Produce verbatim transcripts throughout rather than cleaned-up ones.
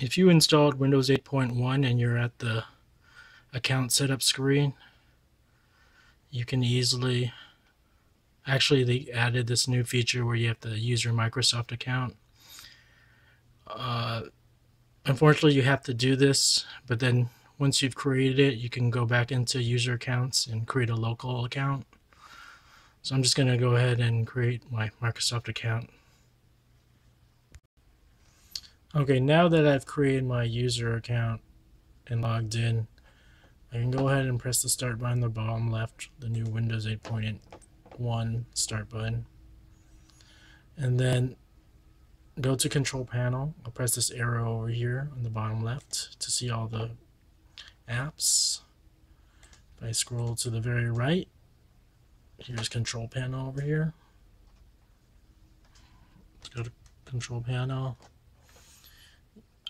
if you installed Windows eight point one and you're at the account setup screen, you can easily, actually they added this new feature where you have to use your Microsoft account. Uh, unfortunately, you have to do this, but then once you've created it, you can go back into User Accounts and create a local account. So I'm just going to go ahead and create my Microsoft account. Okay, now that I've created my user account and logged in, I can go ahead and press the start button on the bottom left, the new Windows eight point one start button, and then go to Control Panel. I'll press this arrow over here on the bottom left to see all the apps. If I scroll to the very right, here's Control Panel over here. Let's go to Control Panel.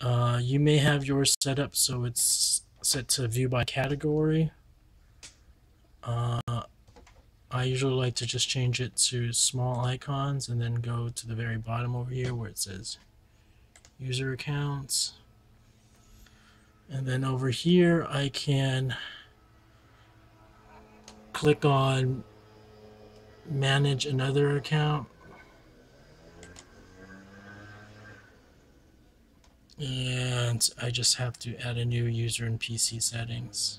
Uh, you may have yours set up so it's set to view by category. Uh, I usually like to just change it to small icons and then go to the very bottom over here where it says User Accounts. And then over here I can click on Manage Another Account. And I just have to add a new user in P C Settings.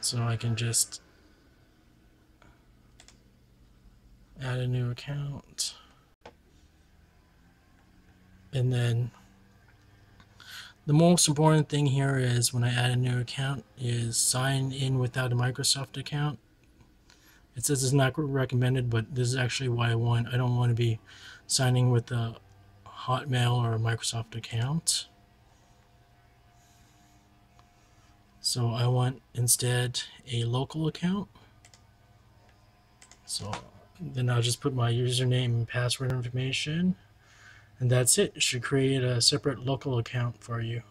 So I can just add a new account. And then the most important thing here is when I add a new account is sign in without a Microsoft account. It says it's not recommended, but this is actually why I want. I don't want to be signing with a Hotmail or a Microsoft account. So I want instead a local account. So then I'll just put my username and password information, and that's it. It should create a separate local account for you.